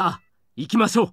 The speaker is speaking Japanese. さあ行きましょう。